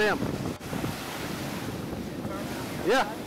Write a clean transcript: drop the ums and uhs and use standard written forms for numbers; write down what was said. Sam. Yeah.